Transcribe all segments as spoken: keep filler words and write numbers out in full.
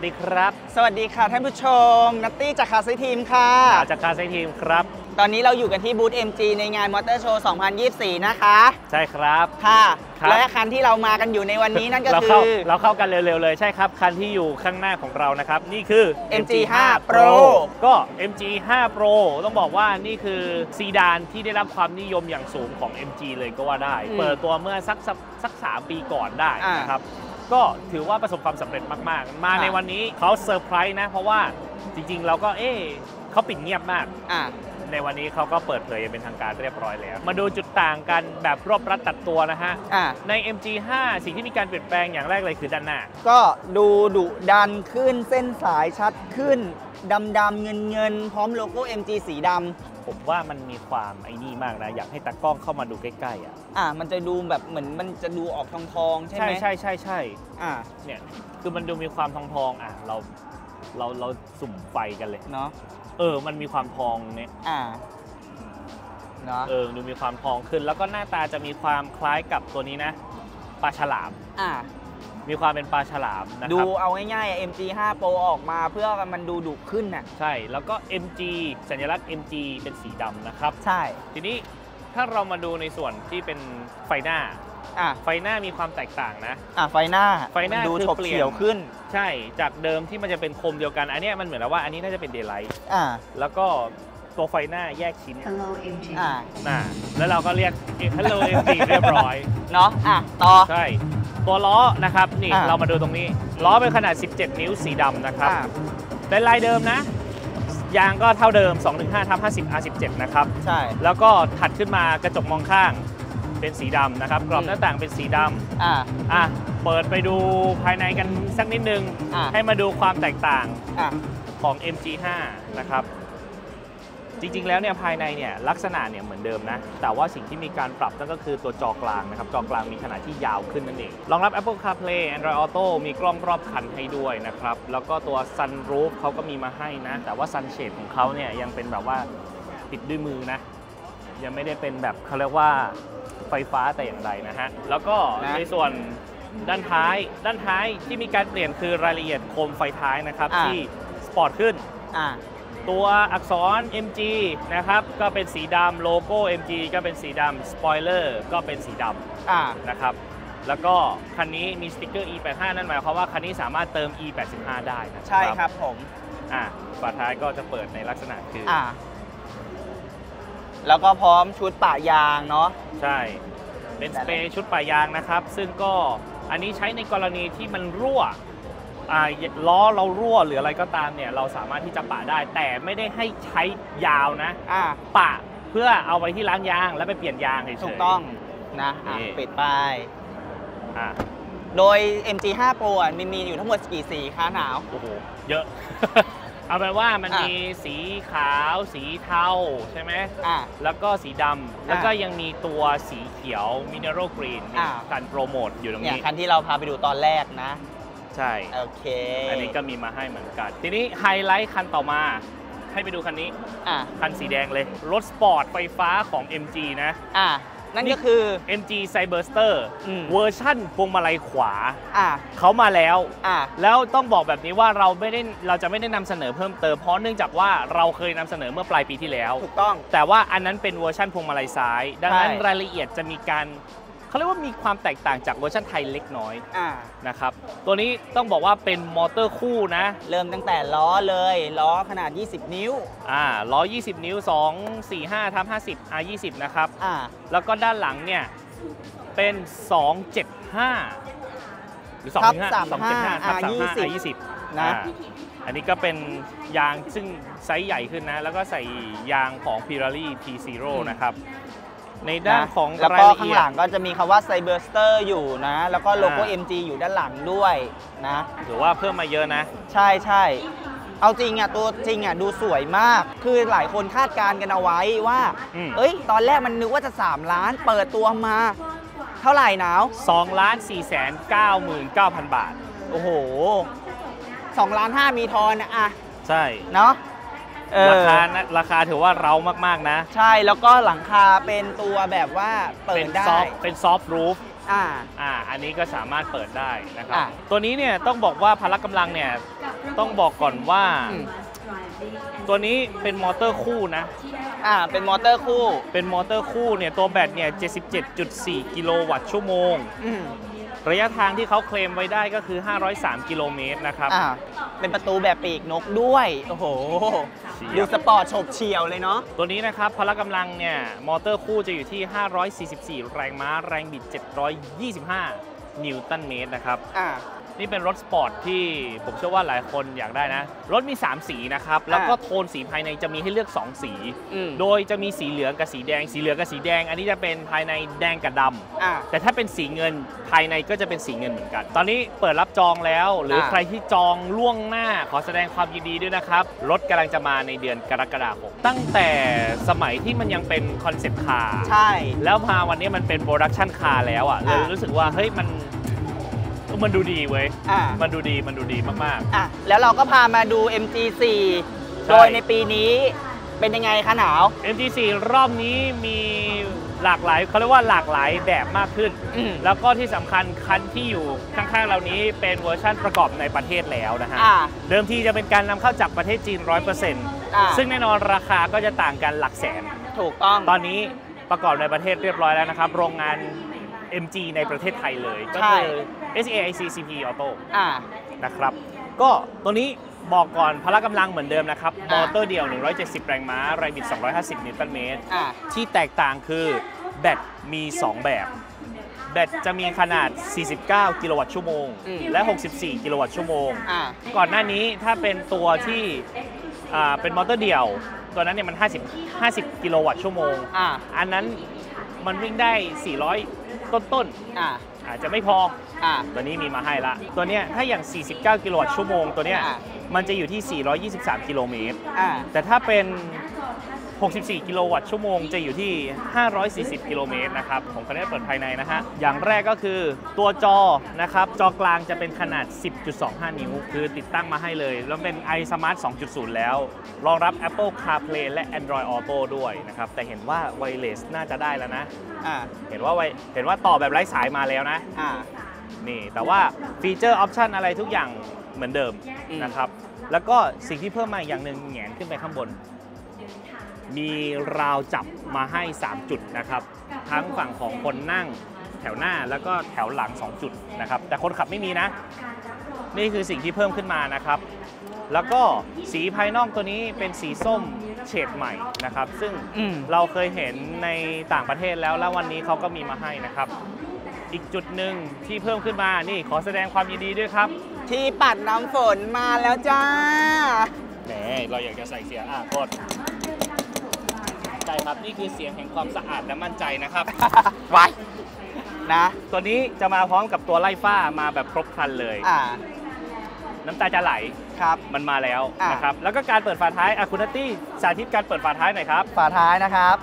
สดีครับสวัสดีค่ะท่านผู้ชมนัตตี้จากคาร์ไซทีมค่ะจากคาร์ไซทีมครับตอนนี้เราอยู่กันที่บูธ เอ็ม จี ในงานมอเตอร์โชว์ สองพันยี่สิบสี่ นะคะใช่ครับค่ะและคันที่เรามากันอยู่ในวันนี้นั่นก็คือเราเข้ากันเร็วๆเลยใช่ครับคันที่อยู่ข้างหน้าของเรานะครับนี่คือ เอ็ม จี ไฟว์ โปร ก็ เอ็ม จี ไฟว์ โปร ต้องบอกว่านี่คือซีดานที่ได้รับความนิยมอย่างสูงของ เอ็ม จี เลยก็ว่าได้เปิดตัวเมื่อสักสักสามปีก่อนได้นะครับก็ถือว่าประสบความสำเร็จมากๆมาในวันนี้เขาเซอร์ไพรส์นะเพราะว่าจริงๆเราก็เอ๊ะเขาปิดเงียบมากในวันนี้เขาก็เปิดเผยอย่างเป็นทางการเรียบร้อยแล้วมาดูจุดต่างกันแบบรวบรัดตัดตัวนะฮะใน เอ็ม จี ไฟว์ สิ่งที่มีการเปลี่ยนแปลงอย่างแรกเลยคือด้านหน้าก็ดูดุดันขึ้นเส้นสายชัดขึ้นดำๆเงินๆพร้อมโลโก้ เอ็ม จี สีดำผมว่ามันมีความไอ้นี่มากนะอยากให้ตากล้องเข้ามาดูใกล้ๆอ่ะอ่ะมันจะดูแบบเหมือนมันจะดูออกทองๆใช่ไหมใช่ใช่ใช่อ่ะเนี่ยคือมันดูมีความทองๆอ่ะเราเราเราสุ่มไฟกันเลยเนาะเออมันมีความทองเนี่ยอ่าเนาะเออดูมีความทองขึ้นแล้วก็หน้าตาจะมีความคล้ายกับตัวนี้นะปลาฉลามอ่ามีความเป็นปลาฉลามนะครับดูเอาง่ายๆ เอ็ม จี ไฟว์ โปร ออกมาเพื่อมันดูดุขึ้นน่ะใช่แล้วก็ เอ็ม จี สัญลักษณ์ เอ็ม จี เป็นสีดำนะครับใช่ทีนี้ถ้าเรามาดูในส่วนที่เป็นไฟหน้าอ่ะไฟหน้ามีความแตกต่างนะอ่ะไฟหน้าไฟหน้าดูโฉบเฉี่ยวขึ้นใช่จากเดิมที่มันจะเป็นโคมเดียวกันอันนี้มันเหมือนว่าอันนี้น่าจะเป็นเดย์ไลท์อ่ะแล้วก็ตัวไฟหน้าแยกชิ้นอ่ะน่ะแล้วเราก็เรียก Hello เอ็ม จี เรียบร้อยเนาะอ่ะต่อใช่ตัวล้อนะครับนี่เรามาดูตรงนี้ล้อเป็นขนาดสิบเจ็ดนิ้วสีดำนะครับเป็นลายเดิมนะยางก็เท่าเดิม สองหนึ่งห้า ทับ ห้าสิบ อาร์ สิบเจ็ด นะครับใช่แล้วก็ถัดขึ้นมากระจกมองข้างเป็นสีดำนะครับกรอบหน้าต่างเป็นสีดำอ่าอ่ะเปิดไปดูภายในกันสักนิดนึงให้มาดูความแตกต่างของ เอ็ม จี ไฟว์ นะครับจริงๆแล้วเนี่ยภายในเนี่ยลักษณะเนี่ยเหมือนเดิมนะแต่ว่าสิ่งที่มีการปรับนั่นก็คือตัวจอกลางนะครับจอกลางมีขนาดที่ยาวขึ้นนั่นเองรองรับ Apple CarPlay Android Auto มีกล้องรอบคันให้ด้วยนะครับแล้วก็ตัว Sunroof เขาก็มีมาให้นะแต่ว่า Sunshade ของเขาเนี่ยยังเป็นแบบว่าติดด้วยมือนะยังไม่ได้เป็นแบบเขาเรียกว่าไฟฟ้าแต่อย่างใดนะฮะแล้วก็ในส่วนด้านท้ายด้านท้ายที่มีการเปลี่ยนคือรายละเอียดโคมไฟท้ายนะครับที่สปอร์ตขึ้นตัวอักษร เอ็ม จี นะครับก็เป็นสีดำโลโก้ เอ็ม จี ก็เป็นสีดำสปอยเลอร์ก็เป็นสีดำนะครับแล้วก็คันนี้มีสติ๊กเกอร์ อี แปดสิบห้า นั่นหมายความว่าคันนี้สามารถเติม อี แปดสิบห้า ได้นะใช่ครับผมอ่าฝาท้ายก็จะเปิดในลักษณะคืออ่าแล้วก็พร้อมชุดป่ายางเนาะใช่เป็นสเปรย์ชุดป่ายางนะครับซึ่งก็อันนี้ใช้ในกรณีที่มันรั่วล้อเรารั่วหรืออะไรก็ตามเนี่ยเราสามารถที่จะปะได้แต่ไม่ได้ให้ใช้ยาวนะะปะเพื่อเอาไปที่ร้านยางแล้วไปเปลี่ยนยางเฉยๆถูกต้องนะปิดไปโดย เอ็ม จี ไฟว์ โปร มีมีอยู่ทั้งหมดกี่สีคะหนาวโอ้โหเยอะ เอาเป็นว่ามันมีสีขาวสีเทาใช่ไหมแล้วก็สีดำแล้วก็ยังมีตัวสีเขียว Mineral Green การโปรโมทอยู่ตรงนี้คันที่เราพาไปดูตอนแรกนะใช่โอเคอันนี้ก็มีมาให้เหมือนกันทีนี้ไฮไลท์คันต่อมาให้ไปดูคันนี้อ่ะคันสีแดงเลยรถสปอร์ตไฟฟ้าของ เอ็ม จี นะอ่ะนั่นก็คือ เอ็ม จี Cyberster เวอร์ชั่นพวงมาลัยขวาอ่ะเขามาแล้วอ่ะแล้วต้องบอกแบบนี้ว่าเราไม่ได้เราจะไม่ได้นำเสนอเพิ่มเติมเพราะเนื่องจากว่าเราเคยนำเสนอเมื่อปลายปีที่แล้วถูกต้องแต่ว่าอันนั้นเป็นเวอร์ชั่นพวงมาลัยซ้ายดังนั้นรายละเอียดจะมีการเขาเรียกว่ามีความแตกต่างจากเวอร์ชันไทยเล็กน้อยนะครับตัวนี้ต้องบอกว่าเป็นมอเตอร์คู่นะเริ่มตั้งแต่ล้อเลยล้อขนาดยี่สิบนิ้วอ่าล้อยี่สิบนิ้วสองสี่ห้า ทับ ห้าสิบ อาร์ ยี่สิบ นะครับอ่าแล้วก็ด้านหลังเนี่ยเป็นสองเจ็ดห้าหรือสองเจ็ดห้า ทับ สามสิบห้า อาร์ ยี่สิบนะอันนี้ก็เป็นยางซึ่งไซส์ใหญ่ขึ้นนะแล้วก็ใส่ยางของ Pirelli P Zero นะครับในด้านของแล้วก็ข้างหลังก็จะมีคำว่า Cyberster อยู่นะแล้วก็โลโก้ เอ็ม จี อยู่ด้านหลังด้วยนะหรือว่าเพิ่มมาเยอะนะใช่ใช่เอาจริงอ่ะตัวจริงอ่ะดูสวยมากคือหลายคนคาดการณ์กันเอาไว้ว่าเอ้ยตอนแรกมันนึกว่าจะสามล้านเปิดตัวมาเท่าไหร่หนาวสองล้านสี่แสนเก้าหมื่นเก้าพัน บาทโอ้โหสองล้านห้ามีทอนอ่ะใช่เนาะราคาราคาถือว่าเร้ามากๆนะใช่แล้วก็หลังคาเป็นตัวแบบว่าเปิดได้เป็นซอฟต์รูฟ อ่าอ่าอันนี้ก็สามารถเปิดได้นะครับตัวนี้เนี่ยต้องบอกว่าพละกำลังเนี่ยต้องบอกก่อนว่าตัวนี้เป็นมอเตอร์คู่นะอ่าเป็นมอเตอร์คู่เป็นมอเตอร์คู่เนี่ยตัวแบตเนี่ย เจ็ดสิบเจ็ดจุดสี่ กิโลวัตต์ชั่วโมงระยะทางที่เขาเคลมไว้ได้ก็คือห้าร้อยสามกิโลเมตรนะครับอ่าเป็นประตูแบบปีกนกด้วยโอ้โหดูสปอร์ตโฉบเฉี่ยวเลยเนาะตัวนี้นะครับพละกำลังเนี่ยมอเตอร์คู่จะอยู่ที่ห้าร้อยสี่สิบสี่แรงม้าแรงบิดเจ็ดร้อยยี่สิบห้านิวตันเมตรนะครับอ่านี่เป็นรถสปอร์ตที่ผมเชื่อว่าหลายคนอยากได้นะรถมีสามสีนะครับแล้วก็โทนสีภายในจะมีให้เลือกสองสีโดยจะมีสีเหลืองกับสีแดงสีเหลืองกับสีแดงอันนี้จะเป็นภายในแดงกับดำแต่ถ้าเป็นสีเงินภายในก็จะเป็นสีเงินเหมือนกันตอนนี้เปิดรับจองแล้วหรือใครที่จองล่วงหน้าขอแสดงความยินดีด้วยนะครับรถกำลังจะมาในเดือนกรกฎาคมตั้งแต่สมัยที่มันยังเป็นคอนเซ็ปต์คาร์ใช่แล้วมาวันนี้มันเป็นโปรดักชันคาร์แล้วอ่ะเลยรู้สึกว่าเฮ้ยมันมันดูดีเว้ยมันดูดีมันดูดีมากๆอ่ะแล้วเราก็พามาดู เอ็ม จี สี่ โดยในปีนี้เป็นยังไงคะหนาว เอ็ม จี สี่ รอบนี้มีหลากหลายเขาเรียกว่าหลากหลายแบบมากขึ้นแล้วก็ที่สำคัญคันที่อยู่ข้างๆเรานี้เป็นเวอร์ชั่นประกอบในประเทศแล้วนะฮะเดิมทีจะเป็นการนำเข้าจากประเทศจีน ร้อยเปอร์เซ็นต์ ซึ่งแน่นอนราคาก็จะต่างกันหลักแสนถูกต้องตอนนี้ประกอบในประเทศเรียบร้อยแล้วนะครับโรงงานเอ็ม จี ในประเทศไทยเลยก็คือ เอส เอ ไอ ซี Auto นะครับก็ตัวนี้บอกก่อนพละกำลังเหมือนเดิมนะครับมอเตอร์เดียวหนึ่งร้อยเจ็ดสิบแรงม้าแรงบิดสองร้อยห้าสิบนิวตันเมตรที่แตกต่างคือแบตมีสองแบบแบตจะมีขนาดสี่สิบเก้ากิโลวัตต์ชั่วโมงและหกสิบสี่กิโลวัตต์ชั่วโมงก่อนหน้านี้ถ้าเป็นตัวที่เป็นมอเตอร์เดียวตัวนั้นเนี่ยมันห้าสิบ ห้าสิบกิโลวัตต์ชั่วโมงอันนั้นมันวิ่งได้สี่ร้อยต้นๆ อา, อาจจะไม่พอ อตัวนี้มีมาให้ละตัวเนี้ยถ้าอย่างสี่สิบเก้ากิโลวัตต์ชั่วโมงตัวเนี้ยมันจะอยู่ที่สี่ร้อยยี่สิบสามกิโลเมตรแต่ถ้าเป็นหกสิบสี่กิโลวัตต์ชั่วโมงจะอยู่ที่ห้าร้อยสี่สิบกิโลเมตรนะครับผมก็ได้เปิดภายในนะฮะอย่างแรกก็คือตัวจอนะครับจอกลางจะเป็นขนาด สิบจุดสองห้า นิ้วคือติดตั้งมาให้เลยแล้วเป็น iSmart สองจุดศูนย์ แล้วรองรับ Apple CarPlay และ Android Auto ด้วยนะครับแต่เห็นว่า Wireless น่าจะได้แล้วนะเห็นว่าเห็นว่าต่อแบบไร้สายมาแล้วนะนี่แต่ว่าฟีเจอร์ออปชันอะไรทุกอย่างเหมือนเดิมนะครับแล้วก็สิ่งที่เพิ่มมาอย่างหนึ่งแหงนขึ้นไปข้างบนมีราวจับมาให้สามจุดนะครับทั้งฝั่งของคนนั่งแถวหน้าแล้วก็แถวหลังสองจุดนะครับแต่คนขับไม่มีนะนี่คือสิ่งที่เพิ่มขึ้นมานะครับแล้วก็สีภายนอกตัวนี้เป็นสีส้มเฉดใหม่นะครับซึ่งเราเคยเห็นในต่างประเทศแล้วแล้ววันนี้เขาก็มีมาให้นะครับอีกจุดหนึ่งที่เพิ่มขึ้นมานี่ขอแสดงความยินดีด้วยครับที่ปัดน้ำฝนมาแล้วจ้าแหมเราอยากจะใส่เสียงอ่ะกดครับนี่คือเสียงแห่งความสะอาดและมั่นใจนะครับไว้นะตัวนี้จะมาพร้อมกับตัวไล่ฝ้ามาแบบครบครันเลยน้ำตาจะไหลครับมันมาแล้วนะครับแล้วก็การเปิดฝาท้ายอ่ะคุณนัตตี้สาธิตการเปิดฝาท้ายหน่อยครับฝาท้ายนะครับ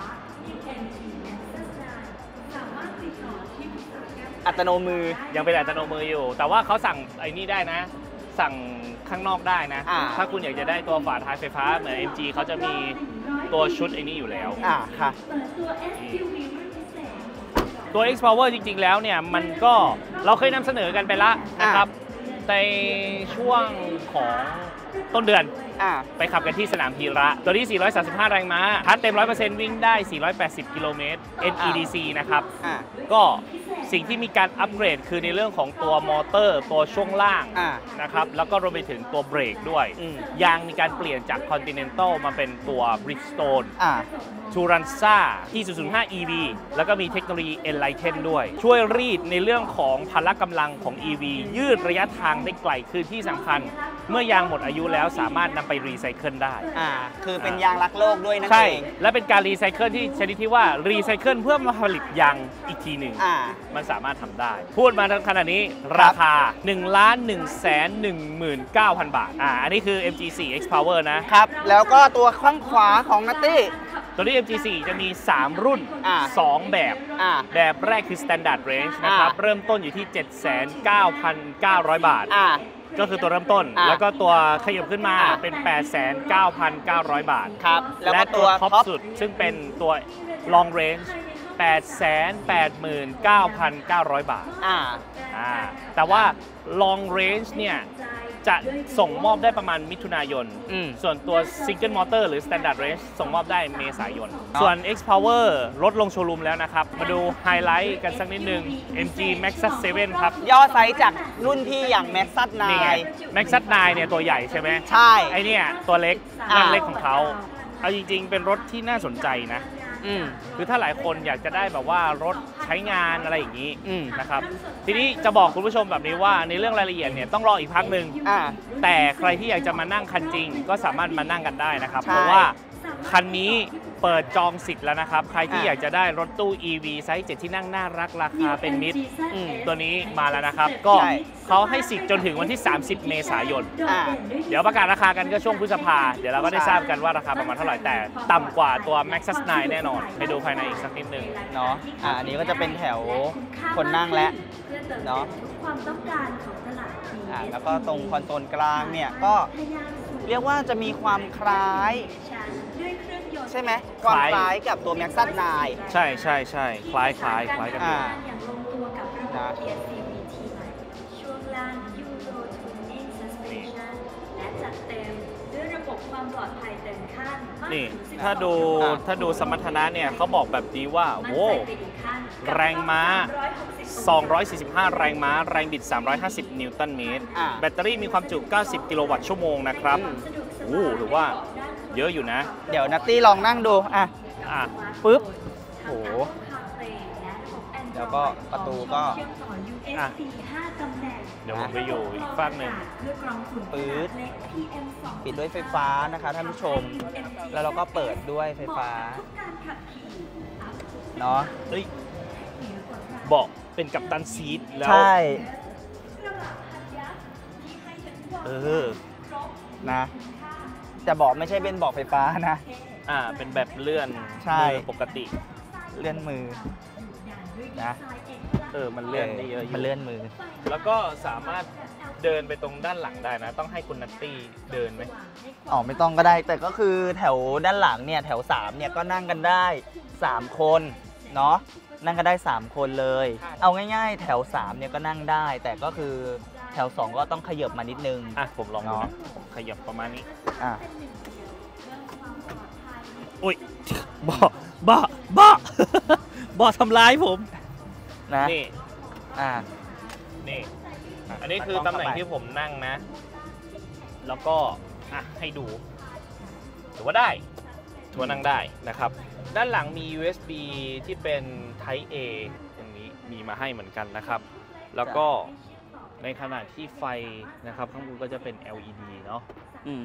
อัตโนมือยังเป็นอัตโนมืออยู่แต่ว่าเขาสั่งไอ้นี่ได้นะสั่งข้างนอกได้นะถ้าคุณอยากจะได้ตัวฝาท้ายไฟฟ้าเหมือน เอ็ม จี เขาจะมีตัวชุดไอ้นี้อยู่แล้วอ่าค่ะตัว XPower จริงๆแล้วเนี่ยมันก็เราเคยนำเสนอกันไปละนะครับในช่วงของต้นเดือนอ่าไปขับกันที่สนามพีระตัวที่ สี่ร้อยสามสิบห้า แรงม้าชาร์จเต็ม ร้อยเปอร์เซ็นต์ วิ่งได้ สี่ร้อยแปดสิบ กิโลเมตร เอ็น อี ดี ซี นะครับอ่าก็สิ่งที่มีการอัปเกรดคือในเรื่องของตัวมอเตอร์ตัวช่วงล่างนะครับแล้วก็รวมไปถึงตัวเบรกด้วยยางมีการเปลี่ยนจาก Continental มาเป็นตัว Bridgestone Turanza พี ศูนย์ ศูนย์ ห้า อี วี แล้วก็มีเทคโนโลยี Enlighten ด้วยช่วยรีดในเรื่องของพละกำลังของ อี วี ยืดระยะทางได้ไกลคือที่สำคัญเมื่อยางหมดอายุแล้วสามารถนำไปรีไซเคิลได้อ่าคือเป็นยางรักโลกด้วยนั่นเองและเป็นการรีไซเคิลที่ชนิดที่ว่ารีไซเคิลเพื่อมาผลิตยางอีกทีหนึ่งมันสามารถทำได้พูดมาทั้งขนาดนี้ราคา หนึ่งล้านหนึ่งแสนหนึ่งหมื่นเก้าพัน บาทอ่าอันนี้คือ เอ็ม จี สี่ XPower นะครับแล้วก็ตัวข้างขวาของนัตตี้ตัวนี้ เอ็ม จี สี่ จะมีสามรุ่นสองแบบแบบแรกคือ Standard Range นะครับเริ่มต้นอยู่ที่ เจ็ดแสนเก้าพันเก้าร้อย บาทก็คือตัวเริ่มต้นแล้วก็ตัวขยับขึ้นมาเป็น แปดแสนเก้าพันเก้าร้อย บาทและตัวท็อปสุดซึ่งเป็นตัว Long Range แปดแสนแปดหมื่นเก้าพันเก้าร้อย บาทอ่าอ่าแต่ว่า long range เนี่ยจะส่งมอบได้ประมาณมิถุนายนส่วนตัว Single Motor หรือ Standard Range ส่งมอบได้เมษายนส่วน XPower ลดลงโชว์รูมแล้วนะครับมาดูไฮไลท์กันสักนิดนึง เอ็ม จี Maxus เซเว่น ครับย่อไซส์จากรุ่นพี่อย่าง Maxus ไนน์ Maxus ไนน์ เนี่ยตัวใหญ่ใช่ไหมใช่ไอเนี่ยตัวเล็กนั่นเล็กของเขาเอาจริงๆเป็นรถที่น่าสนใจนะคือถ้าหลายคนอยากจะได้แบบว่ารถใช้งานอะไรอย่างนี้นะครับทีนี้จะบอกคุณผู้ชมแบบนี้ว่าในเรื่องรายละเอียดเนี่ยต้องรออีกพักหนึ่งแต่ใครที่อยากจะมานั่งคันจริงก็สามารถมานั่งกันได้นะครับเพราะว่าคันนี้เปิดจองสิทธิ์แล้วนะครับใครที่อยากจะได้รถตู้ อี วี ไซส์เจ็ดที่นั่งน่ารักราคาเป็นมิตรตัวนี้มาแล้วนะครับก็เขาให้สิทธิ์จนถึงวันที่สามสิบเมษายนเดี๋ยวประกาศราคากันก็ช่วงพฤษภาเดี๋ยวเราก็ได้ทราบกันว่าราคาประมาณเท่าไหร่แต่ต่ำกว่าตัว Maxus ไนน์ แน่นอนไปดูภายในอีกสักนิดนึงเนาะอ่าอันนี้ก็จะเป็นแถวคนนั่งและเนาะอ่าแล้วก็ตรงคอนโซลกลางเนี่ยก็เรียกว่าจะมีความคล้ายใช่ไหมความคล้ายกับตัว Maxus ไนน์ ใช่ใช่ใช่คล้ายคล้ายคล้ายกันอยู่นี่ถ้าดูถ้าดูสมรรถนะเนี่ยเขาบอกแบบนี้ว่าโว้แรงม้าสองร้อยสี่สิบห้าแรงม้าแรงบิดสามร้อยห้าสิบนิวตันเมตรแบตเตอรี่มีความจุเก้าสิบกิโลวัตต์ชั่วโมงนะครับโอ้หรือว่าเยอะอยู่นะเดี๋ยวนัตตี้ลองนั่งดูอ่ะอ่ะปึ๊บโอ้โหแล้วก็ประตูก็อ่ะเดี๋ยวผมไปอยู่อีกฝั่งหนึ่งปึ๊บปิดด้วยไฟฟ้านะคะท่านผู้ชมแล้วเราก็เปิดด้วยไฟฟ้าเนาะเฮ้ยเบาะเป็นกัปตันซีทแล้วใช่เออนะแต่เบาะไม่ใช่เป็นเบาะไฟฟ้านะอ่าเป็นแบบเลื่อนใช่ปกติเลื่อนมือนะเออมันเลื่อนได้เยอะมันเลื่อนมือแล้วก็สามารถเดินไปตรงด้านหลังได้นะต้องให้คุณนัตตี้เดินไหมอ๋อไม่ต้องก็ได้แต่ก็คือแถวด้านหลังเนี่ยแถวสามเนี่ยก็นั่งกันได้สามคนเนาะนั่งกันได้สามคนเลยเอาง่ายๆแถวสามเนี่ยก็นั่งได้แต่ก็คือแถวสองก็ต้องขยับมานิดนึงอ่ะผมลองดูขยับประมาณนี้อ่ะโอ้ยบ้าบ้าบ้าบ้าทำร้ายผมนะนี่อ่ะนี่อันนี้คือตำแหน่งที่ผมนั่งนะแล้วก็อ่ะให้ดูถือว่าได้ถือว่านั่งได้นะครับด้านหลังมี ยู เอส บี ที่เป็น Type A อย่างนี้มีมาให้เหมือนกันนะครับแล้วก็ในขณะที่ไฟนะครับข้างบนก็จะเป็น แอล อี ดี เนาะอืม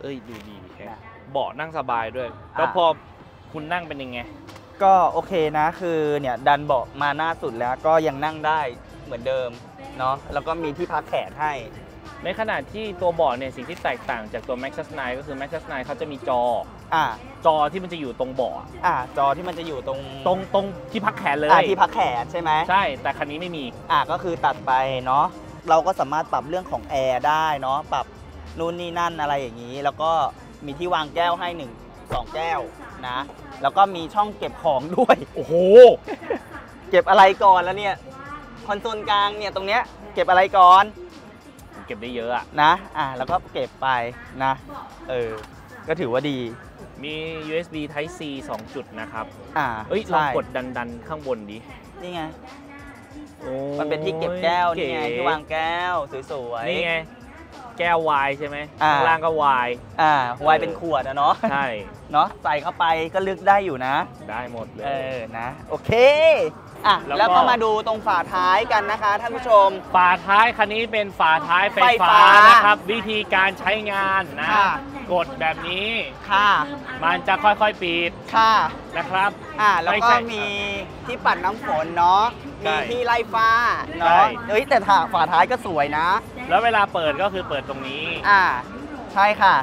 เอ้ยดูดีแค่เบาะนั่งสบายด้วยแล้วพอคุณนั่งเป็นยังไงก็โอเคนะคือเนี่ยดันเบาะมาหน้าสุดแล้วก็ยังนั่งได้เหมือนเดิมเนาะแล้วก็มีที่พักแขนให้ในขณะที่ตัวเบาะเนี่ยสิ่งที่แตกต่างจากตัว Maxus ไนน์ ก็คือ Maxus ไนน์ เขาจะมีจออ่าจอที่มันจะอยู่ตรงเบาะอ่าจอที่มันจะอยู่ตรงตรงตรงที่พักแขนเลยอ่าที่พักแขนใช่ไหมใช่แต่คันนี้ไม่มีอ่าก็คือตัดไปเนาะเราก็สามารถปรับเรื่องของแอร์ได้เนาะปรับนู่นนี่นั่นอะไรอย่างนี้แล้วก็มีที่วางแก้วให้หนึ่ง สองแก้วนะแล้วก็มีช่องเก็บของด้วยโอ้โหเก็บอะไรก่อนแล้วเนี่ยคอนโซลกลางเนี่ยตรงเนี้ยเก็บอะไรก่อนเก็บได้เยอะอะนะอ่ะแล้วก็เก็บไปนะเออก็ถือว่าดีมี ยู เอส บี Type C สอง จุดนะครับอ่าเอ้ยลองกดดันดันข้างบนดินี่ไงมันเป็นที่เก็บแก้วนี่ไงที่วางแก้วสวยๆนี่ไงแก้ววายใช่ไหมข้างล่างก็วายอ่าวายเป็นขวดนะเนาะใช่เนาะใส่เข้าไปก็เลือกได้อยู่นะได้หมดเลยเออนะโอเคอ่ะแล้วก็มาดูตรงฝาท้ายกันนะคะท่านผู้ชมฝาท้ายคันนี้เป็นฝาท้ายไฟฟ้านะครับวิธีการใช้งานนะกดแบบนี้ค่ะมันจะค่อยๆปิดค่ะนะครับอ่ะแล้วก็มีที่ปัดน้ำฝนเนาะมีที่ไล่ฟ้าเนาะเฮ้ยแต่ฝาท้ายก็สวยนะแล้วเวลาเปิดก็คือเปิดตรงนี้อ่าใช่ค่ะ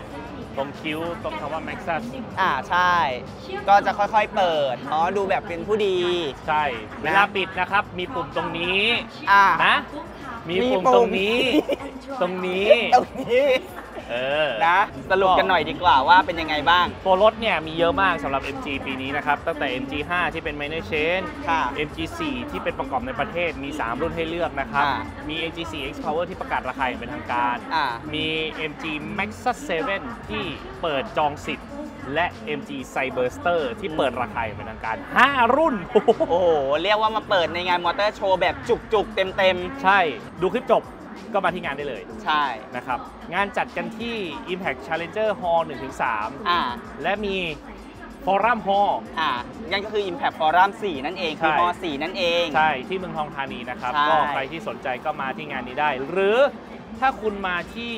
ตรงคิ้วตรงคำว่า Maxus อ่าใช่ก็จะค่อยๆเปิดเนาะดูแบบเป็นผู้ดีใช่เวลาปิดนะครับมีปุ่มตรงนี้อ่านะมีปุ่มตรงนี้ตรงนี้ตรงนี้ นะสรุปกันหน่อยดีกว่าว่าเป็นยังไงบ้างตัวรถเนี่ยมีเยอะมากสำหรับ เอ็ม จี ปีนี้นะครับตั้งแต่ เอ็ม จี ไฟว์ ที่เป็น minor chain เอ็ม จี โฟร์ ที่เป็นประกอบในประเทศมีสามรุ่นให้เลือกนะครับมี เอ็ม จี โฟร์ XPower ที่ประกาศราคาอย่างเป็นทางการมี เอ็ม จี Maxus เซเว่น ที่เปิดจองสิทธิ์และ เอ็ม จี Cyberster ที่เปิดราคาอย่างเป็นทางการห้ารุ่นโอ้โหเรียกว่ามาเปิดในงานมอเตอร์โชว์แบบจุกๆเต็มๆใช่ดูคลิปจบก็มาที่งานได้เลยใช่นะครับงานจัดกันที่ Impact Challenger Hall หนึ่งถึงสาม และมี Forum Hall อ่างั้นก็คือ Impact Forum สี่นั่นเองคือ Hall สี่นั่นเองใช่ที่เมืองทองธานีนะครับก็ใครที่สนใจก็มาที่งานนี้ได้หรือถ้าคุณมาที่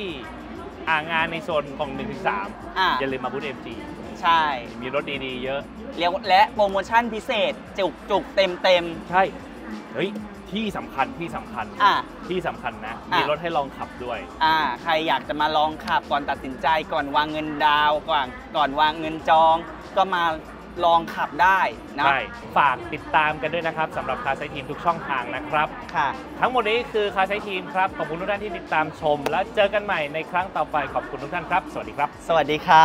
อ่างานในโซนของ หนึ่งถึงสาม อ่าอย่าลืมมาบูธ เอ็ม จี ใช่มีรถดีๆเยอะและโปรโมชั่นพิเศษจุกๆเต็มๆใช่เฮ้ยที่สำคัญที่สำคัญที่สำคัญนะมีรถให้ลองขับด้วยอ่าใครอยากจะมาลองขับก่อนตัดสินใจก่อนวางเงินดาวก่อนก่อนวางเงินจองก็มาลองขับได้นะฝากติดตามกันด้วยนะครับสำหรับคาร์ไซทีมทุกช่องทางนะครับค่ะทั้งหมดนี้คือคาร์ไซทีมครับขอบคุณทุกท่านที่ติดตามชมและเจอกันใหม่ในครั้งต่อไปขอบคุณทุกท่านครับสวัสดีครับสวัสดีค่ะ